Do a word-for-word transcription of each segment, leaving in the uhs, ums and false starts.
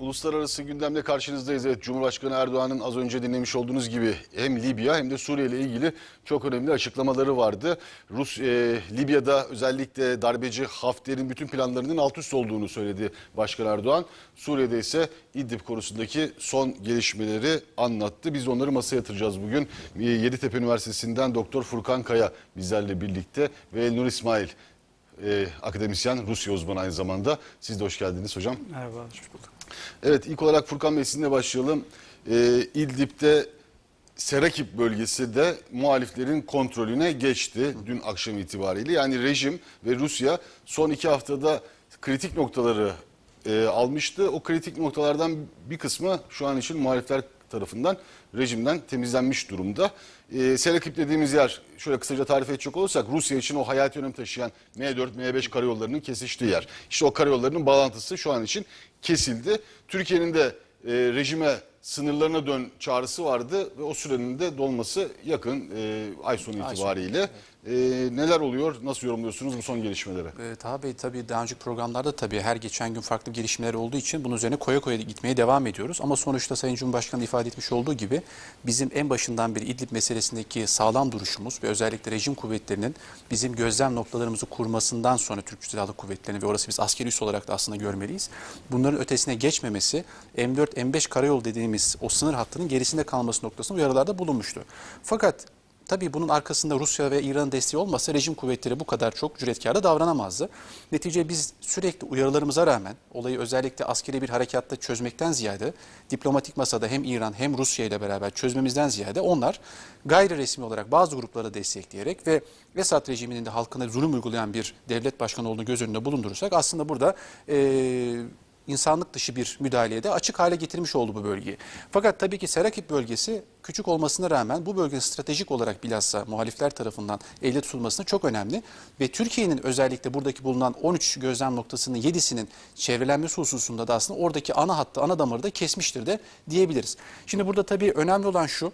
Uluslararası gündemle karşınızdayız. Evet, Cumhurbaşkanı Erdoğan'ın az önce dinlemiş olduğunuz gibi hem Libya hem de Suriye ile ilgili çok önemli açıklamaları vardı. Rus e, Libya'da özellikle darbeci Hafter'in bütün planlarının alt üst olduğunu söyledi Başkan Erdoğan. Suriye'de ise İdlib konusundaki son gelişmeleri anlattı. Biz onları masaya yatıracağız bugün. E, Yeditepe Üniversitesi'nden Doktor Furkan Kaya bizlerle birlikte ve Elnur İsmayıl, e, akademisyen, Rusya uzmanı aynı zamanda. Siz de hoş geldiniz hocam. Merhaba, hoş bulduk. Evet, ilk olarak Furkan Bey sizinle başlayalım. Ee, İdlib'de Saraqib bölgesi de muhaliflerin kontrolüne geçti dün akşam itibariyle. Yani rejim ve Rusya son iki haftada kritik noktaları e, almıştı. O kritik noktalardan bir kısmı şu an için muhalifler tarafından rejimden temizlenmiş durumda. Ee, Saraqib dediğimiz yer, şöyle kısaca tarif edecek olursak, Rusya için o hayati önem taşıyan M dört M beş karayollarının kesiştiği yer. İşte o karayollarının bağlantısı şu an için kesildi. Türkiye'nin de e, rejime sınırlarına dön çağrısı vardı ve o sürenin de dolması yakın, e, ay sonu itibariyle. E, neler oluyor, nasıl yorumluyorsunuz bu son gelişmeleri? E, tabii tabii daha önceki programlarda tabii her geçen gün farklı gelişmeler olduğu için bunun üzerine koya koya gitmeye devam ediyoruz. Ama sonuçta Sayın Cumhurbaşkanı ifade etmiş olduğu gibi bizim en başından beri İdlib meselesindeki sağlam duruşumuz ve özellikle rejim kuvvetlerinin bizim gözlem noktalarımızı kurmasından sonra Türk Silahlı Kuvvetleri'nin ve orası biz askeri üs olarak da aslında görmeliyiz. Bunların ötesine geçmemesi, M dört M beş karayolu dediğimiz o sınır hattının gerisinde kalması noktasında uyarılarda bulunmuştu. Fakat tabii bunun arkasında Rusya ve İran'ın desteği olmasa rejim kuvvetleri bu kadar çok cüretkarda davranamazdı. Netice biz sürekli uyarılarımıza rağmen olayı özellikle askeri bir harekatta çözmekten ziyade diplomatik masada hem İran hem Rusya ile beraber çözmemizden ziyade onlar gayri resmi olarak bazı grupları destekleyerek ve Esad rejiminin de halkına zulüm uygulayan bir devlet başkanı olduğunu göz önünde bulundurursak aslında burada Ee, insanlık dışı bir müdahaleye de açık hale getirmiş oldu bu bölgeyi. Fakat tabii ki Saraqib bölgesi küçük olmasına rağmen bu bölgenin stratejik olarak bilhassa muhalifler tarafından elde tutulmasına çok önemli. Ve Türkiye'nin özellikle buradaki bulunan on üç gözlem noktasının yedisinin çevrelenmesi hususunda da aslında oradaki ana hattı, ana damarı da kesmiştir de diyebiliriz. Şimdi burada tabii önemli olan şu.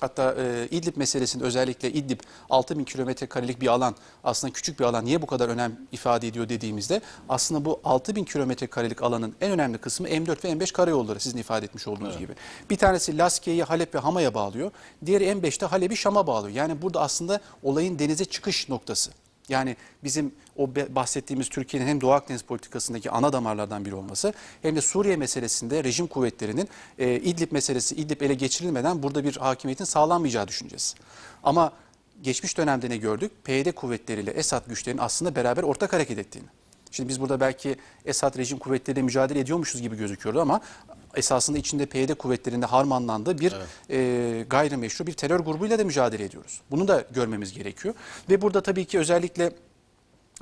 Hatta e, İdlib meselesinde özellikle İdlib altı bin kilometre karelik bir alan, aslında küçük bir alan, niye bu kadar önem ifade ediyor dediğimizde aslında bu altı bin kilometre karelik alanın en önemli kısmı M dört ve M beş karayolları, sizin ifade etmiş olduğunuz evet gibi. Bir tanesi Laskiye'yi Halep ve Hama'ya bağlıyor, diğeri M beşte Halep'i Şam'a bağlıyor. Yani burada aslında olayın denize çıkış noktası. Yani bizim o bahsettiğimiz Türkiye'nin hem Doğu Akdeniz politikasındaki ana damarlardan biri olması hem de Suriye meselesinde rejim kuvvetlerinin e, İdlib meselesi, İdlib ele geçirilmeden burada bir hakimiyetin sağlanmayacağı düşüncesi. Ama geçmiş dönemde ne gördük? P Y D kuvvetleriyle Esad güçlerinin aslında beraber ortak hareket ettiğini. Şimdi biz burada belki Esad rejim kuvvetleriyle mücadele ediyormuşuz gibi gözüküyordu ama esasında içinde P Y D kuvvetlerinde harmanlandığı bir evet. e, gayrimeşru bir terör grubuyla da mücadele ediyoruz. Bunu da görmemiz gerekiyor. Ve burada tabii ki özellikle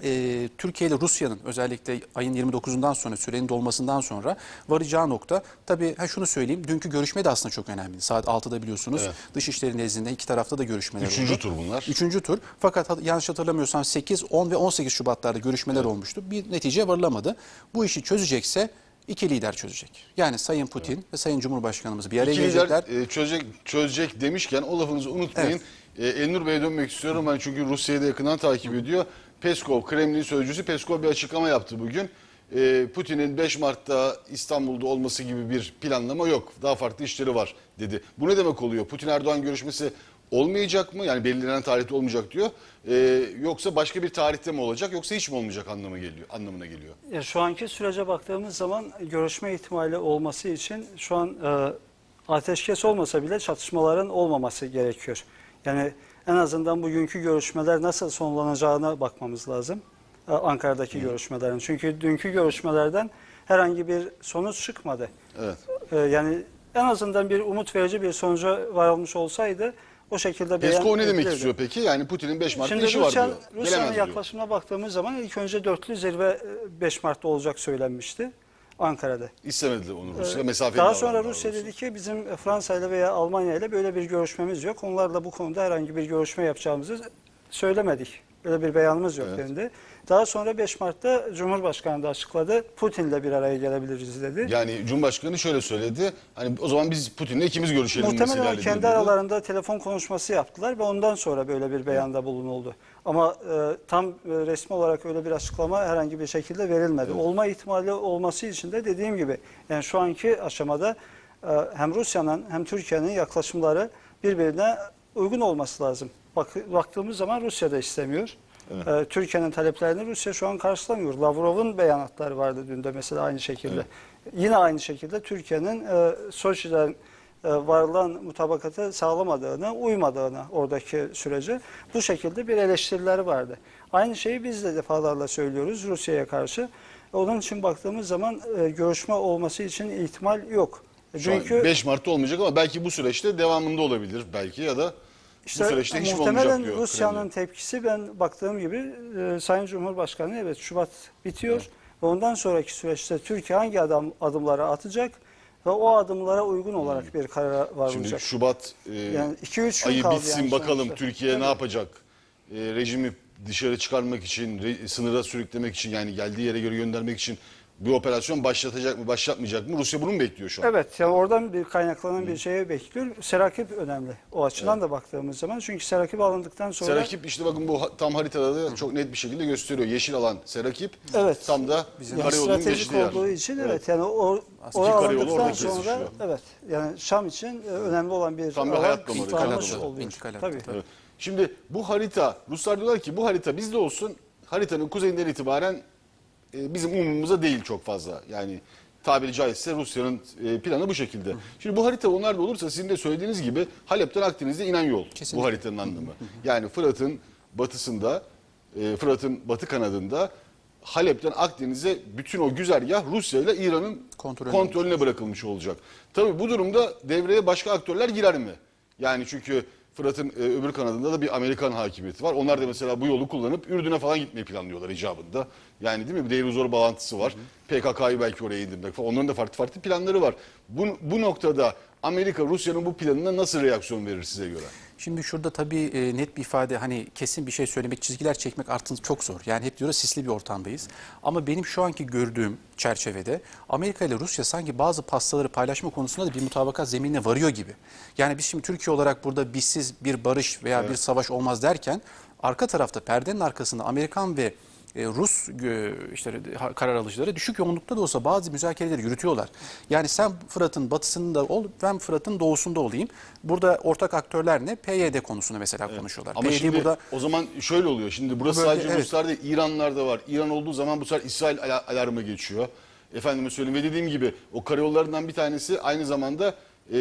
e, Türkiye ile Rusya'nın özellikle ayın yirmi dokuzundan sonra, sürenin dolmasından sonra varacağı nokta, tabii ha şunu söyleyeyim, dünkü görüşme de aslında çok önemli. Saat altıda biliyorsunuz evet. Dışişleri nezdinde iki tarafta da görüşmeler Üçüncü oldu. Üçüncü tur bunlar. Üçüncü tur. Fakat yanlış hatırlamıyorsam sekiz, on ve on sekiz Şubatlarda görüşmeler evet. olmuştu. Bir netice varılamadı. Bu işi çözecekse İki lider çözecek. Yani Sayın Putin evet. ve Sayın Cumhurbaşkanımız bir araya İki gelecekler. İki lider e, çözecek, çözecek demişken o lafınızı unutmayın. Evet. E, Elnur Bey'e dönmek istiyorum. Ben çünkü Rusya'yı da yakından takip ediyor. Peskov, Kremlin sözcüsü Peskov bir açıklama yaptı bugün. E, Putin'in beş Mart'ta İstanbul'da olması gibi bir planlama yok. Daha farklı işleri var dedi. Bu ne demek oluyor? Putin-Erdoğan görüşmesi olmayacak mı? Yani belirlenen tarihte olmayacak diyor. Ee, yoksa başka bir tarihte mi olacak, yoksa hiç mi olmayacak anlamı geliyor, anlamına geliyor? Ya şu anki sürece baktığımız zaman görüşme ihtimali olması için şu an e, ateşkes olmasa bile çatışmaların olmaması gerekiyor. Yani en azından bugünkü görüşmeler nasıl sonlanacağına bakmamız lazım. E, Ankara'daki Hı. görüşmelerin. Çünkü dünkü görüşmelerden herhangi bir sonuç çıkmadı. Evet. E, yani en azından bir umut verici bir sonuca varılmış olsaydı o şekilde Peskov ne demek istiyor peki? Yani Putin'in beş Mart'ta işi var diyor. Şimdi Rusya'nın yaklaşımına baktığımız zaman ilk önce dörtlü zirve beş Mart'ta olacak söylenmişti Ankara'da. İstemediler onu Rusya. Mesafeli daha sonra Rusya dedi ki bizim Fransa ile veya Almanya ile böyle bir görüşmemiz yok. Onlarla bu konuda herhangi bir görüşme yapacağımızı söylemedik. Öyle bir beyanımız yok evet. dedi. Daha sonra beş Mart'ta Cumhurbaşkanı da açıkladı. Putin'le bir araya gelebiliriz dedi. Yani Cumhurbaşkanı şöyle söyledi. Hani o zaman biz Putin'le ikimiz görüşelim. Muhtemelen kendi dedi. aralarında telefon konuşması yaptılar ve ondan sonra böyle bir beyanda bulunuldu. Ama e, tam e, resmi olarak öyle bir açıklama herhangi bir şekilde verilmedi. Evet. Olma ihtimali olması için de dediğim gibi yani şu anki aşamada e, hem Rusya'nın hem Türkiye'nin yaklaşımları birbirine uygun olması lazım. Bak, baktığımız zaman Rusya da istemiyor. Evet. E, Türkiye'nin taleplerini Rusya şu an karşılamıyor. Lavrov'un beyanatları vardı dün de mesela aynı şekilde. Evet. Yine aynı şekilde Türkiye'nin e, Soçi'den e, varılan mutabakatı sağlamadığını, uymadığını oradaki sürece bu şekilde bir eleştirileri vardı. Aynı şeyi biz de defalarla söylüyoruz Rusya'ya karşı. Onun için baktığımız zaman e, görüşme olması için ihtimal yok. Çünkü beş Mart'ta olmayacak ama belki bu süreçte devamında olabilir belki ya da İşte bu süreçte hiç muhtemelen diyor, Rusya'nın tepkisi ben baktığım gibi e, Sayın Cumhurbaşkanı evet Şubat bitiyor. Evet. Ve ondan sonraki süreçte Türkiye hangi adam, adımları atacak ve o adımlara uygun olarak hmm. bir karara varılacak. Şimdi Şubat e, yani iki üç ayı bitsin yani bakalım sonuçta. Türkiye evet. ne yapacak? E, rejimi dışarı çıkarmak için, re, sınıra sürüklemek için yani geldiği yere göre göndermek için bu operasyon başlatacak mı, başlatmayacak mı? Rusya bunu mu bekliyor şu an? Evet, yani oradan bir kaynaklanan Hı. bir şeye bekliyor. Saraqib önemli o açıdan evet. da baktığımız zaman. Çünkü Saraqib alındıktan sonra... Saraqib işte bakın bu tam haritada da çok net bir şekilde gösteriyor. Yeşil alan Saraqib. Evet. Tam da yani karayolunun geçtiği yer. Stratejik olduğu için evet, evet yani o, o alındıktan sonra evet yani Şam için önemli olan bir... Tam bir hayat domarı. Evet. Şimdi bu harita, Ruslar diyorlar ki bu harita bizde olsun, haritanın kuzeyinden itibaren bizim umurumuza değil çok fazla. Yani tabiri caizse Rusya'nın planı bu şekilde. Şimdi bu harita onlar da olursa sizin de söylediğiniz gibi Halep'ten Akdeniz'de inen yol. Kesinlikle. Bu haritanın anlamı. Yani Fırat'ın batısında, Fırat'ın batı kanadında Halep'ten Akdeniz'e bütün o güzergah Rusya ile İran'ın kontrolüne, kontrolüne bırakılmış olacak. Tabii bu durumda devreye başka aktörler girer mi? Yani çünkü Fırat'ın öbür kanadında da bir Amerikan hakimiyeti var. Onlar da mesela bu yolu kullanıp Ürdün'e falan gitmeyi planlıyorlar icabında. Yani değil mi? Bir devir zor bağlantısı var. P K K'yı belki oraya indirmek falan. Onların da farklı farklı planları var. Bu, bu noktada Amerika Rusya'nın bu planına nasıl reaksiyon verir size göre? Şimdi şurada tabii e, net bir ifade hani kesin bir şey söylemek, çizgiler çekmek artık çok zor. Yani hep diyoruz sisli bir ortamdayız. Ama benim şu anki gördüğüm çerçevede Amerika ile Rusya sanki bazı pastaları paylaşma konusunda da bir mutabakat zeminine varıyor gibi. Yani biz şimdi Türkiye olarak burada bizsiz bir barış veya evet. bir savaş olmaz derken arka tarafta perdenin arkasında Amerikan ve Rus işte karar alıcıları düşük yoğunlukta da olsa bazı müzakereleri yürütüyorlar. Yani sen Fırat'ın batısında ol, ben Fırat'ın doğusunda olayım. Burada ortak aktörler ne? P Y D konusunu mesela evet. konuşuyorlar. Ama P Y D şimdi burada, o zaman şöyle oluyor. Şimdi burası bu bölge, sadece evet. Ruslar değil, İranlar da var. İran olduğu zaman bu sefer İsrail alarmı geçiyor. Efendime söyleyeyim ve dediğim gibi o karayollarından bir tanesi aynı zamanda e,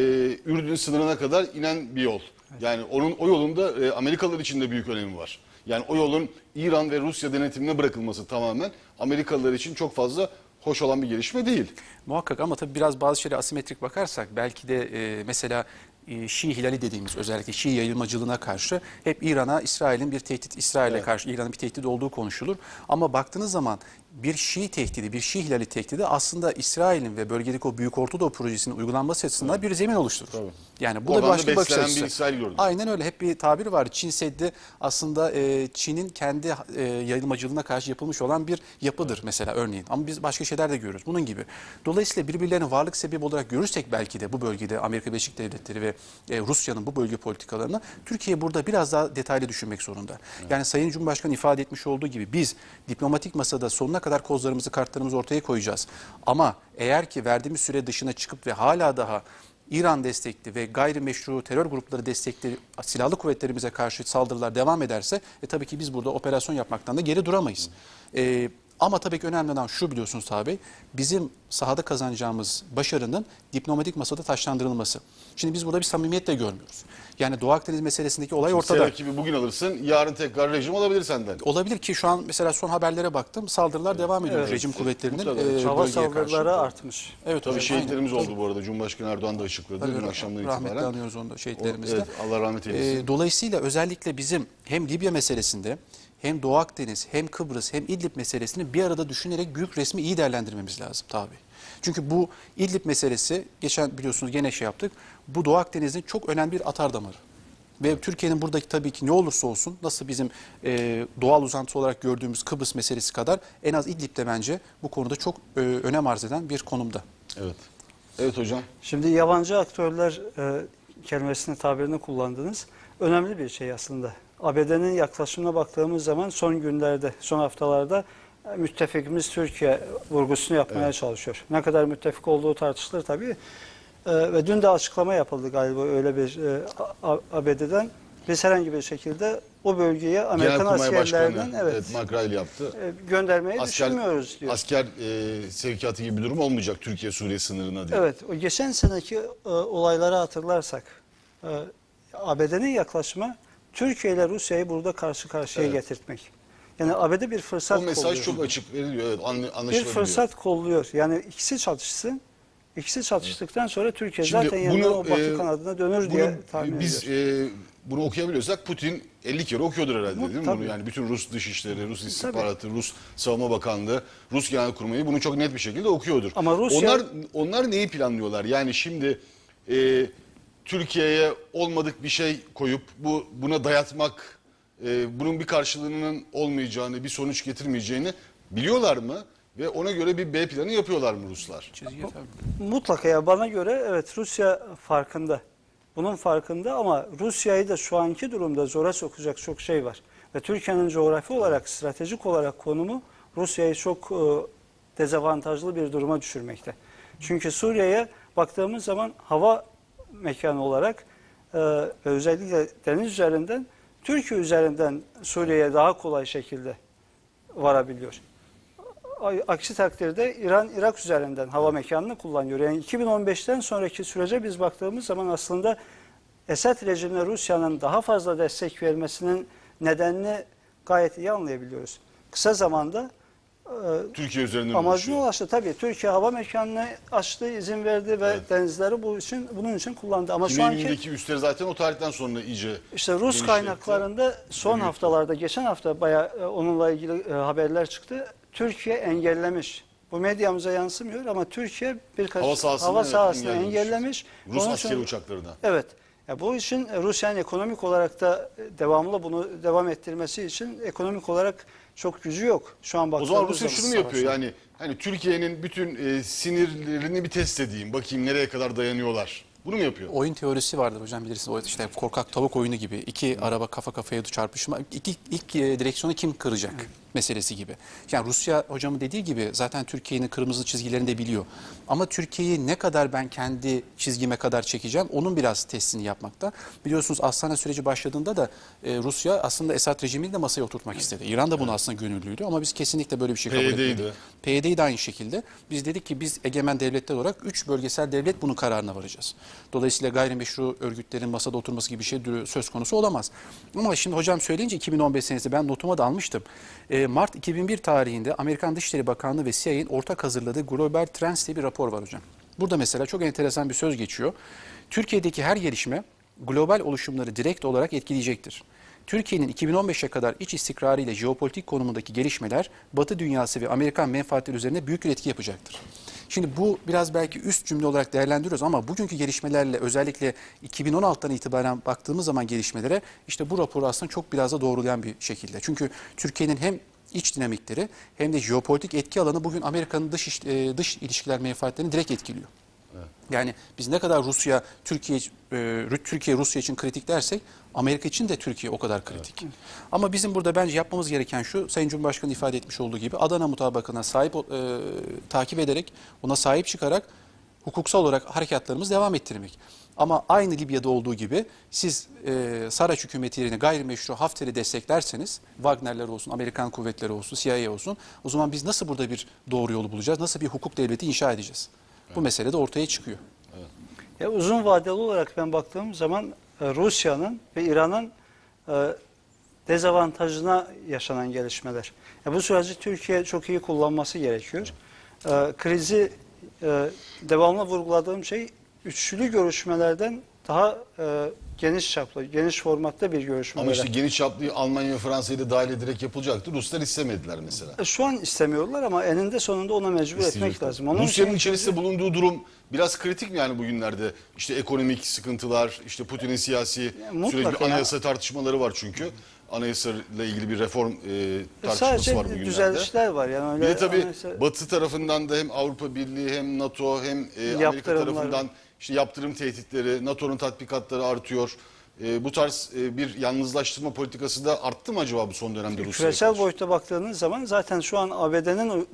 Ürdün sınırına kadar inen bir yol. Evet. Yani onun o yolunda e, Amerikalılar için de büyük önemi var. Yani o yolun İran ve Rusya denetimine bırakılması tamamen Amerikalılar için çok fazla hoş olan bir gelişme değil. Muhakkak ama tabii biraz bazı şeylere asimetrik bakarsak belki de e, mesela e, Şii hilali dediğimiz özellikle Şii yayılmacılığına karşı hep İran'a İsrail'in bir tehdit, İsrail'e evet. karşı İran'ın bir tehdit olduğu konuşulur. Ama baktığınız zaman bir Şii tehdidi, bir Şii hilali tehdidi aslında İsrail'in ve bölgedeki o Büyük Ortadoğu projesinin uygulanması açısından evet. bir zemin oluşturur. Tabii. Yani bu o da bir başka bir bakış açısı. Aynen öyle, hep bir tabir var. Çin Seddi aslında e, Çin'in kendi e, yayılmacılığına karşı yapılmış olan bir yapıdır evet. mesela örneğin. Ama biz başka şeyler de görüyoruz bunun gibi. Dolayısıyla birbirlerine varlık sebebi olarak görürsek belki de bu bölgede Amerika Birleşik Devletleri ve e, Rusya'nın bu bölge politikalarını Türkiye burada biraz daha detaylı düşünmek zorunda. Evet. Yani Sayın Cumhurbaşkanı ifade etmiş olduğu gibi biz diplomatik masada sonuna kadar kozlarımızı, kartlarımızı ortaya koyacağız. Ama eğer ki verdiğimiz süre dışına çıkıp ve hala daha İran destekli ve gayrimeşru terör grupları destekli silahlı kuvvetlerimize karşı saldırılar devam ederse e, tabii ki biz burada operasyon yapmaktan da geri duramayız. E, ama tabii ki önemli olan şu biliyorsunuz abi, bizim sahada kazanacağımız başarının diplomatik masada taşlandırılması. Şimdi biz burada bir samimiyet de görmüyoruz. Yani Doğu Akdeniz meselesindeki olay ortada. Sen rakibi bugün alırsın, yarın tekrar rejim olabilir senden. Olabilir ki şu an mesela son haberlere baktım, saldırılar evet. devam ediyor evet. rejim evet. kuvvetlerinin e, hava saldırıları artmış. Evet, tabii şehitlerimiz aynen. oldu bu arada. Cumhurbaşkanı Erdoğan da açıkladı dün akşamdan itibaren. Rahmetle anıyoruz onu da şehitlerimizle. Evet, Allah rahmet eylesin. E, dolayısıyla özellikle bizim hem Libya meselesinde hem Doğu Akdeniz, hem Kıbrıs, hem İdlib meselesini bir arada düşünerek büyük resmi iyi değerlendirmemiz lazım tabii. Çünkü bu İdlib meselesi, geçen biliyorsunuz gene şey yaptık, bu Doğu Akdeniz'in çok önemli bir atardamarı. ve Türkiye'nin buradaki tabii ki ne olursa olsun, nasıl bizim e, doğal uzantısı olarak gördüğümüz Kıbrıs meselesi kadar en az İdlib'de bence bu konuda çok e, önem arz eden bir konumda. Evet. Evet hocam. Şimdi yabancı aktörler e, kelimesini, tabirini kullandınız. Önemli bir şey aslında. A B D'nin yaklaşımına baktığımız zaman son günlerde, son haftalarda müttefikimiz Türkiye vurgusunu yapmaya evet. çalışıyor. Ne kadar müttefik olduğu tartışılır tabii. Ee, ve dün de açıklama yapıldı galiba öyle bir e, A B D'den. Biz herhangi bir şekilde o bölgeye Amerikan askerlerinden evet, evet, Makrel yaptı. E, göndermeyi asker, düşünmüyoruz diyor. Asker e, sevkiyatı gibi bir durum olmayacak Türkiye-Suriye sınırına diyor. Evet, o geçen seneki e, olayları hatırlarsak e, A B D'nin yaklaşımı Türkiye ile Rusya'yı burada karşı karşıya evet. getirtmek. Yani A B D bir fırsat kolluyor. O mesaj kolluyor. Çok açık veriliyor. Evet, anlaşılabiliyor. Bir fırsat kolluyor. Yani ikisi çatışsın. İkisi çatıştıktan sonra Türkiye şimdi zaten yanına o batı e, kanadına dönür diye bunu, tahmin biz, ediyoruz. E, bunu okuyabiliyorsak Putin elli kere okuyordur herhalde bu, değil mi? Bunu yani bütün Rus Dışişleri, Rus İstihbaratı, tabii. Rus Savunma Bakanlığı, Rus Genelkurmayı bunu çok net bir şekilde okuyordur. Ama Rusya... Onlar, onlar neyi planlıyorlar? Yani şimdi e, Türkiye'ye olmadık bir şey koyup bu buna dayatmak, e, bunun bir karşılığının olmayacağını, bir sonuç getirmeyeceğini biliyorlar mı? Ve ona göre bir B planı yapıyorlar mı Ruslar? Mutlaka ya bana göre evet Rusya farkında. Bunun farkında ama Rusya'yı da şu anki durumda zora sokacak çok şey var. Ve Türkiye'nin coğrafi olarak, stratejik olarak konumu Rusya'yı çok e, dezavantajlı bir duruma düşürmekte. Çünkü Suriye'ye baktığımız zaman hava mekanı olarak e, özellikle deniz üzerinden, Türkiye üzerinden Suriye'ye daha kolay şekilde varabiliyor. Aksi takdirde İran, Irak üzerinden hava mekanını kullanıyor. Yani iki bin on beşten sonraki sürece biz baktığımız zaman aslında Esad rejimine Rusya'nın daha fazla destek vermesinin nedenini gayet iyi anlayabiliyoruz. Kısa zamanda Türkiye üzerinden amacına ulaştı. Tabii Türkiye hava mekanını açtı, izin verdi ve evet. denizleri bu için, bunun için kullandı. Ama şu anki üstleri zaten o tarihten sonra iyice işte Rus genişledi. Kaynaklarında son haftalarda, geçen hafta bayağı onunla ilgili haberler çıktı. Türkiye engellemiş. Bu medyamıza yansımıyor ama Türkiye birkaç hava sahasını, hava sahasını evet, engellemiş. Rus Onun askeri için, uçaklarına. Evet. Ya bu için Rusya'nın ekonomik olarak da devamlı bunu devam ettirmesi için ekonomik olarak çok gücü yok. Şu an baktığımızda. O zaman Rusya şunu mu yapıyor? Yani hani Türkiye'nin bütün e, sinirlerini bir test edeyim. Bakayım nereye kadar dayanıyorlar. Bunu mu yapıyor? Oyun teorisi vardır hocam bilirsiniz. İşte korkak tavuk oyunu gibi. İki hmm. araba kafa kafaya çarpışma. İki, ilk direksiyonu kim kıracak hmm. meselesi gibi. Yani Rusya hocamın dediği gibi zaten Türkiye'nin kırmızı çizgilerini de biliyor. Ama Türkiye'yi ne kadar ben kendi çizgime kadar çekeceğim onun biraz testini yapmakta. Biliyorsunuz Astana süreci başladığında da e, Rusya aslında Esad rejimini de masaya oturtmak istedi. İran da bunu evet. aslında gönüllüydü ama biz kesinlikle böyle bir şey kabul etmedik. P Y D'yi de aynı şekilde. Biz dedik ki biz egemen devletler olarak üç bölgesel devlet bunun kararına varacağız. Dolayısıyla gayrimeşru örgütlerin masada oturması gibi bir şey söz konusu olamaz. Ama şimdi hocam söyleyince iki bin on beş senesinde ben notuma da almıştım. E, Mart iki bin bir tarihinde Amerikan Dışişleri Bakanlığı ve C I A'nin ortak hazırladığı Global Trends diye bir rapor var hocam. Burada mesela çok enteresan bir söz geçiyor. Türkiye'deki her gelişme global oluşumları direkt olarak etkileyecektir. Türkiye'nin iki bin on beşe kadar iç istikrarı ile jeopolitik konumundaki gelişmeler Batı dünyası ve Amerikan menfaatleri üzerine büyük bir etki yapacaktır. Şimdi bu biraz belki üst cümle olarak değerlendiriyoruz ama bugünkü gelişmelerle özellikle iki bin on altıdan itibaren baktığımız zaman gelişmelere işte bu raporu aslında çok biraz da doğrulayan bir şekilde. Çünkü Türkiye'nin hem iç dinamikleri hem de jeopolitik etki alanı bugün Amerika'nın dış, dış ilişkiler menfaatlerini direkt etkiliyor. Yani biz ne kadar Rusya, Türkiye, Türkiye Rusya için kritik dersek Amerika için de Türkiye o kadar kritik. Evet. Ama bizim burada bence yapmamız gereken şu, Sayın Cumhurbaşkanı ifade etmiş olduğu gibi Adana mutabakatına sahip e, takip ederek, ona sahip çıkarak hukuksal olarak harekatlarımızı devam ettirmek. Ama aynı Libya'da olduğu gibi siz e, Saraç hükümeti yerine gayrimeşru Hafter'i desteklerseniz, Wagner'ler olsun, Amerikan kuvvetleri olsun, C I A olsun, o zaman biz nasıl burada bir doğru yolu bulacağız, nasıl bir hukuk devleti inşa edeceğiz? Bu mesele de ortaya çıkıyor. Evet. Ya uzun vadeli olarak ben baktığım zaman Rusya'nın ve İran'ın dezavantajına yaşanan gelişmeler. Ya bu süreci Türkiye çok iyi kullanması gerekiyor. Krizi devamlı vurguladığım şey üçlü görüşmelerden daha e, geniş çaplı, geniş formatta bir görüşme. Ama işte geniş çaplı Almanya, Fransa'yı da dahil ederek yapılacaktı. Ruslar istemediler mesela. E, şu an istemiyorlar ama eninde sonunda ona mecbur İsteyecek etmek de. lazım. Onun Rusya'nın için... içerisinde bulunduğu durum biraz kritik mi yani bugünlerde? İşte ekonomik sıkıntılar, işte Putin'in siyasi yani sürekli anayasa ya. tartışmaları var çünkü. Anayasa ile ilgili bir reform e, tartışması Sadece var bugünlerde. Düzelişler var. Yani öyle bir de tabii anayasa... Batı tarafından da hem Avrupa Birliği hem NATO hem e, Amerika tarafından... İşte yaptırım tehditleri, NATO'nun tatbikatları artıyor. E, bu tarz e, bir yalnızlaştırma politikası da arttı mı acaba bu son dönemde Rusya'ya? Küresel boyutta baktığınız zaman zaten şu an A B D'nin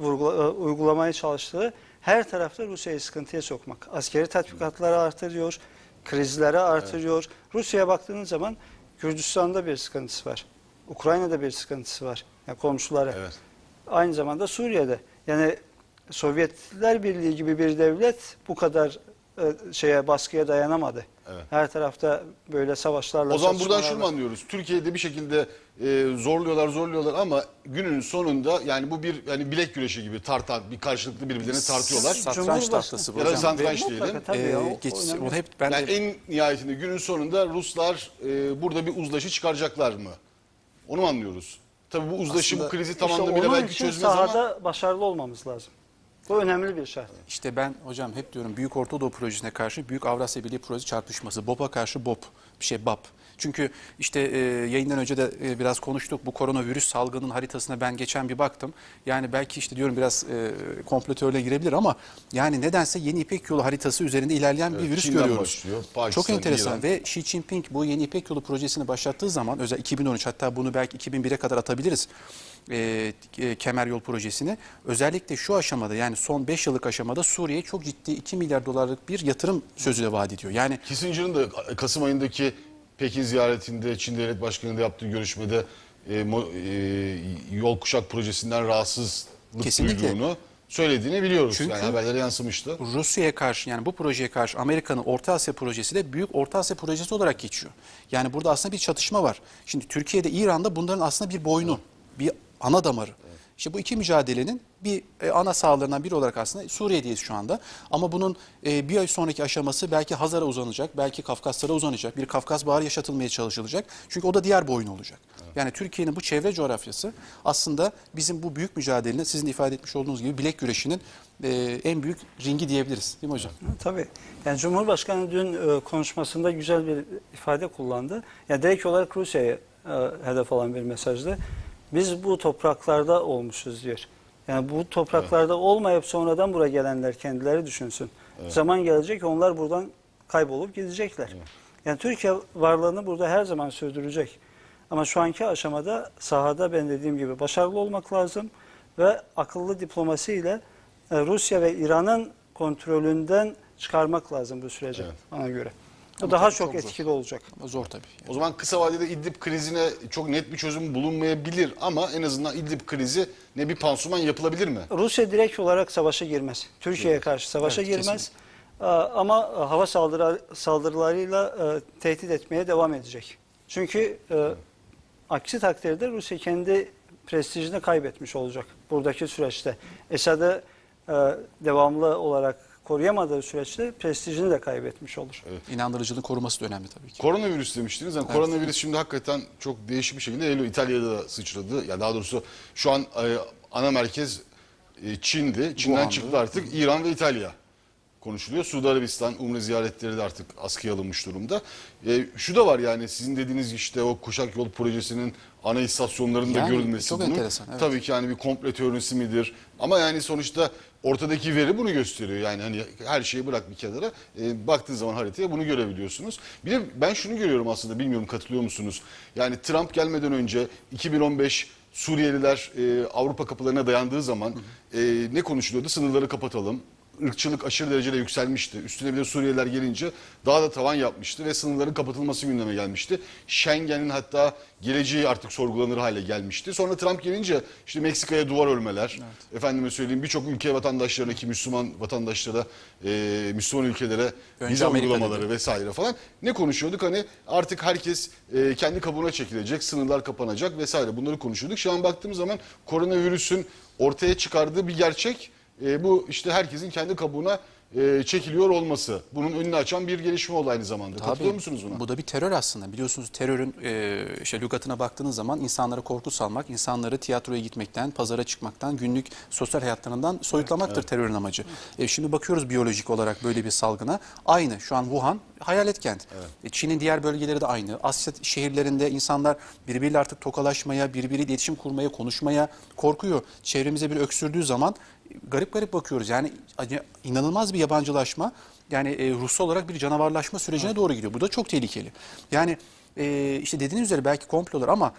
uygulamaya çalıştığı her tarafta Rusya'yı sıkıntıya sokmak. Askeri tatbikatları artırıyor, krizleri artırıyor. Evet. Rusya'ya baktığınız zaman Gürcistan'da bir sıkıntısı var. Ukrayna'da bir sıkıntısı var. Yani komşuları. Evet. Aynı zamanda Suriye'de. Yani Sovyetler Birliği gibi bir devlet bu kadar şeye baskıya dayanamadı. Evet. Her tarafta böyle savaşlarla... O zaman buradan şunu anlıyoruz. Türkiye'de bir şekilde e, zorluyorlar zorluyorlar ama günün sonunda yani bu bir yani bilek güreşi gibi tartan bir karşılıklı birbirlerini tartıyorlar. Satranç tahtası bu hocam. Ya da satranç diyelim. Ee, ya, geç, o hep ben yani de... En nihayetinde günün sonunda Ruslar e, burada bir uzlaşı çıkaracaklar mı? Onu mu anlıyoruz? Tabii bu uzlaşı aslında, bu krizi tamamlamıyla işte belki çözmez ama... Onun için sahada başarılı olmamız lazım. Bu önemli bir şart. İşte ben hocam hep diyorum Büyük Ortadoğu Projesi'ne karşı Büyük Avrasya Birliği Projesi çarpışması. B O P'a karşı B O P. Bir şey B A P. Çünkü işte e, yayından önce de e, biraz konuştuk. Bu koronavirüs salgının haritasına ben geçen bir baktım. Yani belki işte diyorum biraz e, kompletörle girebilir ama yani nedense Yeni İpek Yolu haritası üzerinde ilerleyen evet, bir virüs Çin'den görüyoruz. Başlıyor, Pakistan, çok enteresan İran. Ve Xi Jinping bu Yeni İpek Yolu projesini başlattığı zaman özellikle iki bin on üç hatta bunu belki iki bin bire kadar atabiliriz. E, e, kemer yol projesini özellikle şu aşamada yani son beş yıllık aşamada Suriye'ye çok ciddi iki milyar dolarlık bir yatırım sözü de vaat ediyor. Yani Kissinger'ın da Kasım ayındaki Pekin ziyaretinde Çin Devlet Başkanı'nda yaptığı görüşmede e, mo, e, yol kuşak projesinden rahatsızlık Kesinlikle. duyduğunu söylediğini biliyoruz. Çünkü yani haberlere yansımıştı. Rusya'ya karşı yani bu projeye karşı Amerika'nın Orta Asya projesi de Büyük Orta Asya projesi olarak geçiyor. Yani burada aslında bir çatışma var. Şimdi Türkiye'de İran'da bunların aslında bir boynu, evet. bir ana damarı. Evet. İşte bu iki mücadelenin bir e, ana sahalarından biri olarak aslında Suriye'deyiz şu anda. Ama bunun e, bir ay sonraki aşaması belki Hazar'a uzanacak, belki Kafkaslara uzanacak. Bir Kafkas Baharı yaşatılmaya çalışılacak. Çünkü o da diğer boyun olacak. Evet. Yani Türkiye'nin bu çevre coğrafyası aslında bizim bu büyük mücadelenin, sizin ifade etmiş olduğunuz gibi bilek güreşinin e, en büyük ringi diyebiliriz. Değil mi hocam? Tabii. Yani Cumhurbaşkanı dün e, konuşmasında güzel bir ifade kullandı. Yani direkt olarak Rusya'ya e, hedef alan bir mesajdı. Biz bu topraklarda olmuşuz diyor. Yani bu topraklarda evet. olmayıp sonradan buraya gelenler kendileri düşünsün. Evet. Zaman gelecek onlar buradan kaybolup gidecekler. Evet. Yani Türkiye varlığını burada her zaman sürdürecek. Ama şu anki aşamada sahada ben dediğim gibi başarılı olmak lazım. Ve akıllı diplomasiyle Rusya ve İran'ın kontrolünden çıkarmak lazım bu süreci evet. bana göre. Bu daha tabii, çok, çok etkili zor. olacak. Ama zor tabii. Yani. O zaman kısa vadede İdlib krizine çok net bir çözüm bulunmayabilir ama en azından İdlib krizi ne bir pansuman yapılabilir mi? Rusya direkt olarak savaşa girmez. Türkiye'ye evet. karşı savaşa evet, girmez. Kesinlikle. Ama hava saldırı, saldırılarıyla tehdit etmeye devam edecek. Çünkü evet. aksi takdirde Rusya kendi prestijini kaybetmiş olacak buradaki süreçte. Esad'ı devamlı olarak koruyamadığı süreçte prestijini de kaybetmiş olur. Evet. İnandırıcılığın koruması da önemli tabii ki. Koronavirüs demiştiniz. Yani evet. Koronavirüs şimdi hakikaten çok değişik bir şekilde İtalya'da da sıçradı. Yani daha doğrusu şu an ana merkez Çin'di. Çin'den Wuhan'da. Çıktı artık İran ve İtalya konuşuluyor. Suudi Arabistan umre ziyaretleri de artık askıya alınmış durumda. E, şu da var yani sizin dediğiniz işte o kuşak yol projesinin ana istasyonlarında yani, görülmesi. Çok enteresan, evet. Tabii ki yani bir komplo teorisi midir? Ama yani sonuçta ortadaki veri bunu gösteriyor. Yani hani her şeyi bırak bir kenara. E, baktığınız zaman haritaya bunu görebiliyorsunuz. Bir de ben şunu görüyorum aslında bilmiyorum katılıyor musunuz? Yani Trump gelmeden önce iki bin on beş Suriyeliler e, Avrupa kapılarına dayandığı zaman e, ne konuşuluyordu? Sınırları kapatalım. Irkçılık aşırı derecede yükselmişti. Üstüne bir de Suriyeliler gelince daha da tavan yapmıştı ve sınırların kapatılması gündeme gelmişti. Schengen'in hatta geleceği artık sorgulanır hale gelmişti. Sonra Trump gelince işte Meksika'ya duvar örmeler, evet. efendime söyleyeyim birçok ülke vatandaşlarına ki Müslüman vatandaşlara, e, Müslüman ülkelere vize uygulamaları vesaire falan. Ne konuşuyorduk? Hani artık herkes e, kendi kabuğuna çekilecek, sınırlar kapanacak vesaire bunları konuşuyorduk. Şu an baktığımız zaman koronavirüsün ortaya çıkardığı bir gerçek. E, bu işte herkesin kendi kabuğuna e, çekiliyor olması. Bunun önünü açan bir gelişme oldu aynı zamanda. Tabii, katılıyor musunuz buna? Bu da bir terör aslında. Biliyorsunuz terörün e, işte lügatına baktığınız zaman insanlara korku salmak, insanları tiyatroya gitmekten, pazara çıkmaktan, günlük sosyal hayatlarından soyutlamaktır, evet, terörün amacı. E, şimdi bakıyoruz biyolojik olarak böyle bir salgına. Aynı şu an Wuhan hayalet kent. Evet. E, Çin'in diğer bölgeleri de aynı. Asya şehirlerinde insanlar birbiriyle artık tokalaşmaya, birbiriyle iletişim kurmaya, konuşmaya korkuyor. Çevremize bir öksürdüğü zaman garip garip bakıyoruz. Yani inanılmaz bir yabancılaşma, yani ruhsal olarak bir canavarlaşma sürecine, evet, doğru gidiyor. Bu da çok tehlikeli. Yani işte dediğiniz üzere belki komplolar ama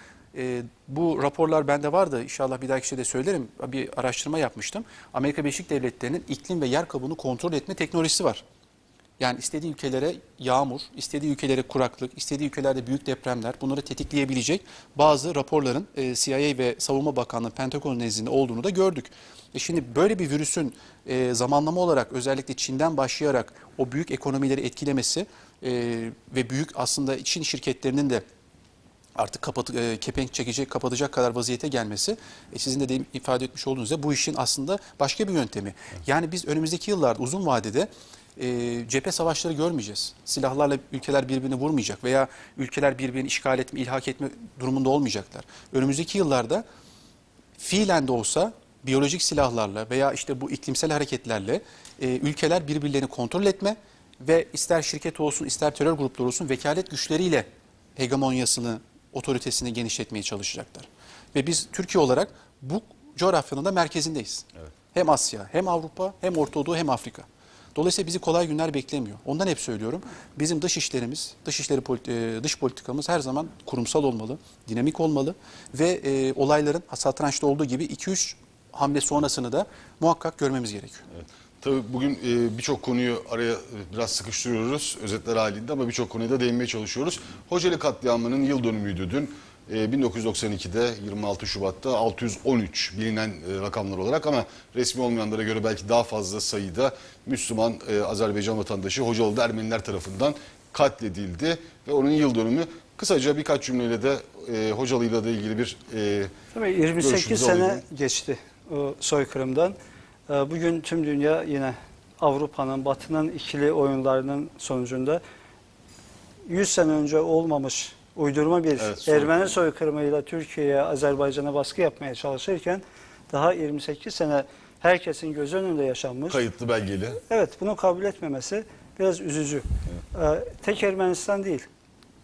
bu raporlar bende vardı. İnşallah bir dahaki şeyde söylerim. Bir araştırma yapmıştım. Amerika Birleşik Devletleri'nin iklim ve yer kabuğunu kontrol etme teknolojisi var. Yani istediği ülkelere yağmur, istediği ülkelere kuraklık, istediği ülkelerde büyük depremler, bunları tetikleyebilecek bazı raporların C I A ve Savunma Bakanlığı Pentagon nezdinde olduğunu da gördük. E şimdi böyle bir virüsün e, zamanlama olarak özellikle Çin'den başlayarak o büyük ekonomileri etkilemesi e, ve büyük aslında Çin şirketlerinin de artık kapat, e, kepenk çekecek, kapatacak kadar vaziyete gelmesi, e, sizin de, de ifade etmiş olduğunuz da bu işin aslında başka bir yöntemi. Yani biz önümüzdeki yıllarda uzun vadede E, cephe savaşları görmeyeceğiz. Silahlarla ülkeler birbirini vurmayacak veya ülkeler birbirini işgal etme, ilhak etme durumunda olmayacaklar. Önümüzdeki yıllarda fiilen de olsa biyolojik silahlarla veya işte bu iklimsel hareketlerle e, ülkeler birbirlerini kontrol etme ve ister şirket olsun ister terör grupları olsun vekalet güçleriyle hegemonyasını, otoritesini genişletmeye çalışacaklar. Ve biz Türkiye olarak bu coğrafyanın da merkezindeyiz. Evet. Hem Asya, hem Avrupa, hem Orta Doğu, hem Afrika. Dolayısıyla bizi kolay günler beklemiyor. Ondan hep söylüyorum. Bizim dış işlerimiz, dış işleri dış politikamız her zaman kurumsal olmalı, dinamik olmalı ve e, olayların satrançta olduğu gibi iki üç hamle sonrasını da muhakkak görmemiz gerekiyor. Evet. Tabii bugün e, birçok konuyu araya biraz sıkıştırıyoruz özetler halinde ama birçok konuya da değinmeye çalışıyoruz. Hocalı katliamının yıl dönümüydü dün. bin dokuz yüz doksan iki'de yirmi altı Şubat'ta altı yüz on üç bilinen rakamlar olarak ama resmi olmayanlara göre belki daha fazla sayıda Müslüman Azerbaycan vatandaşı Hocalı'da Ermeniler tarafından katledildi ve onun yıl dönümü. Kısaca birkaç cümleyle de Hocalı'yla da ilgili bir tabii yirmi sekiz sene alayım. Geçti o soykırımdan. Bugün tüm dünya yine Avrupa'nın, Batı'nın ikili oyunlarının sonucunda yüz sene önce olmamış uydurma bir, evet, Ermeni soykırımıyla Türkiye'ye, Azerbaycan'a baskı yapmaya çalışırken daha yirmi sekiz sene herkesin göz önünde yaşanmış. Kayıtlı belgeli. Evet, bunu kabul etmemesi biraz üzücü. Evet. Ee, tek Ermenistan değil,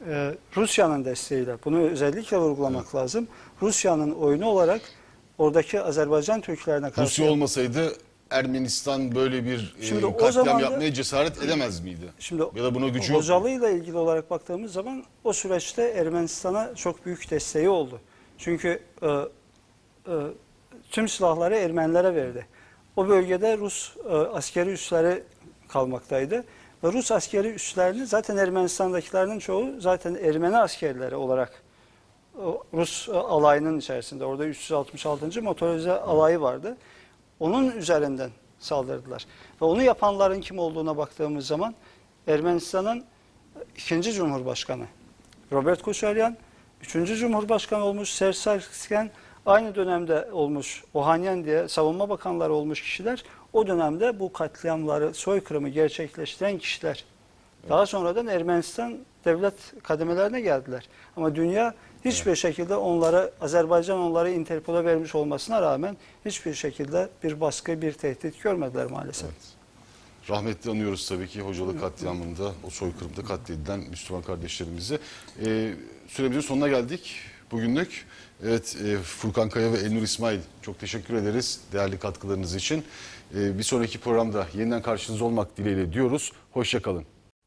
ee, Rusya'nın desteğiyle, bunu özellikle vurgulamak, evet, lazım. Rusya'nın oyunu olarak oradaki Azerbaycan Türklerine karşı... Rusya olmasaydı Ermenistan böyle bir şimdi e, katliam yapmaya cesaret edemez miydi? Şimdi ya da buna gücü Hocalı ile ilgili olarak baktığımız zaman o süreçte Ermenistan'a çok büyük desteği oldu. Çünkü e, e, tüm silahları Ermenilere verdi. O bölgede Rus e, askeri üsleri kalmaktaydı. Ve Rus askeri üslerini zaten Ermenistan'dakilerinin çoğu zaten Ermeni askerleri olarak e, Rus e, alayının içerisinde. Orada üç yüz altmış altıncı motorize alayı vardı. Onun üzerinden saldırdılar. Ve onu yapanların kim olduğuna baktığımız zaman Ermenistan'ın ikinci Cumhurbaşkanı Robert Koçaryan, üçüncü Cumhurbaşkanı olmuş Serzh Sargsyan, aynı dönemde olmuş Ohanyan diye savunma bakanları olmuş kişiler, o dönemde bu katliamları, soykırımı gerçekleştiren kişiler. Evet. Daha sonradan Ermenistan devlet kademelerine geldiler. Ama dünya hiçbir şekilde onlara, Azerbaycan onları Interpol'a vermiş olmasına rağmen hiçbir şekilde bir baskı, bir tehdit görmediler maalesef. Evet. Rahmetli anıyoruz tabii ki Hocalı katliamında, o soykırımda katledilen Müslüman kardeşlerimizi. Ee, süremizin sonuna geldik bugünlük. Evet, e, Furkan Kaya ve Elnur İsmail, çok teşekkür ederiz değerli katkılarınız için. Ee, bir sonraki programda yeniden karşınızda olmak dileğiyle diyoruz. Hoşça kalın.